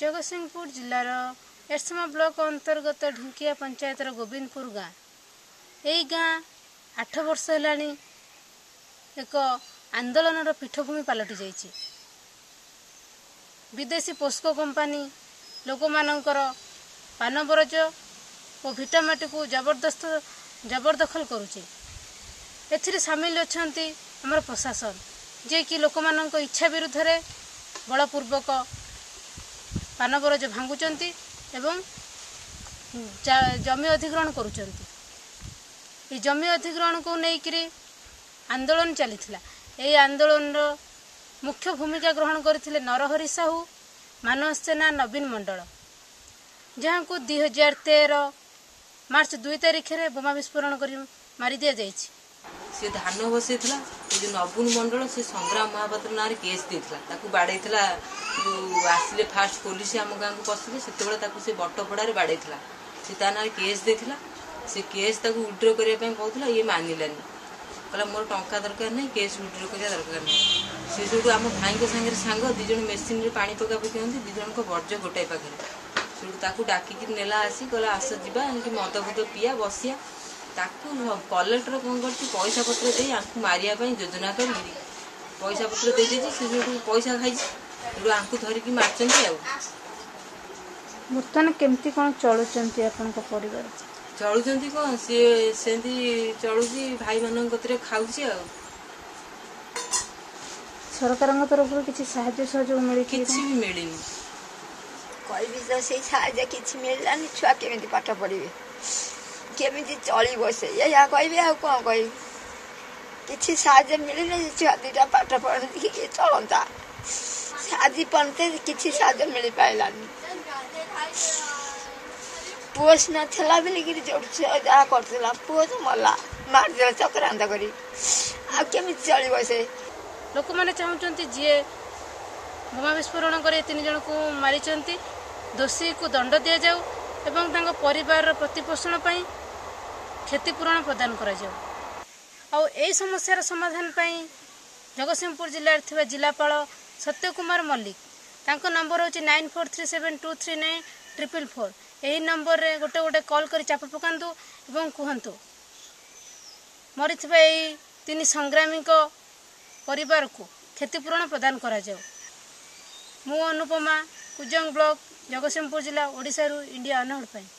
Jagatsinghpur जिलार एरसमा block अंतर्गत ढिंकिया पंचायतर गोविंदपुर गाँ। यही गाँ 8 वर्ष हेलानी एक आंदोलन पीठभूमि पलटि जाइछि। विदेशी पोस्को कंपानी लोक मानकर पान बरज और भिटामाटी को जबरदखल करुचे। एथिरे सामिल अच्छा आमर प्रशासन जे कि लोक मानक इच्छा विरुद्ध रे बलपूर्वक पान बरज भांगुचंती एवं जमी अधिग्रहण करुचंती। ए जमी अधिग्रहण को लेकर आंदोलन चलीथिला। ए आंदोलन मुख्य भूमिका ग्रहण करथिले नरहरि साहू, मानव सेना, नवीन मंडल, जहाँ को 2013 मार्च 2 तारिख में बोमा विस्फोरण कर मारी दि जाए। सी धान बस नवीन मंडल से संग्राम महापात्र ना केस देता बाड़े जो आसिले फास्ट पुलिस आम गाँव को पशिले से बटपड़े बाड़े सी ना केस देता। सी केस विड्रो करने कहला ये मानिलानी कहला मोर टंका दरकार नहीं केस विड्रो करने दरकार नहीं। सी जो आम भाई सागर सांग दिज मेसीन में पा पका पकी हमें दिजन बर्ज गोटाए पाखे डाकिकी नेला आसी कहला आस जा मद फद पिया बसिया कलेक्टर कौन कर पैसा पत्र दे मारे योजना कर पैसा पत्र दे जो पैसा खाई आंकु धरिकी मार्च। बर्तमान केमती कौन चलुंत पर चलुंत कौन सी सेमती चलुची भाई मान खाऊँ। सरकार तरफ किसी सहयोग मिली किसी भी मिलनी कहबी तो से साहय किसी मिललानी छुआ केमी पाठ पढ़े केमी चलो से या कहबी आ कौन कह कि साहय मिलने छुआ दुटा पाठ पढ़ती किए चलता आज पंते किसी साहय मिल पारानी पुओ सीना था बोलिकी जो जहाँ कर पुओ तो मरला मारदे चक्रांत कर आमि चलो से। लोक मैंने चाहते जी बोमा विस्फोरण कर 3 जन को मारी दोषी को दंड दि जाऊ एवं परिवार प्रतिपोषण पर क्षतिपूरण प्रदान कर समस्यार समाधान पर जगतसिंहपुर जिले जिलापाल सत्य कुमार मल्लिक तांको नंबर होची 9437239444। यही नंबर रे गोटे गोटे कॉल कर चाप पकातु एवं कहतु मरी यही 3 संग्रामी को परिवार को क्षतिपूरण प्रदान करा जाओ। मु अनुपमा कुजंग ब्लॉक जगतसिंहपुर जिला ओडिशा रू इंडिया अनहड़।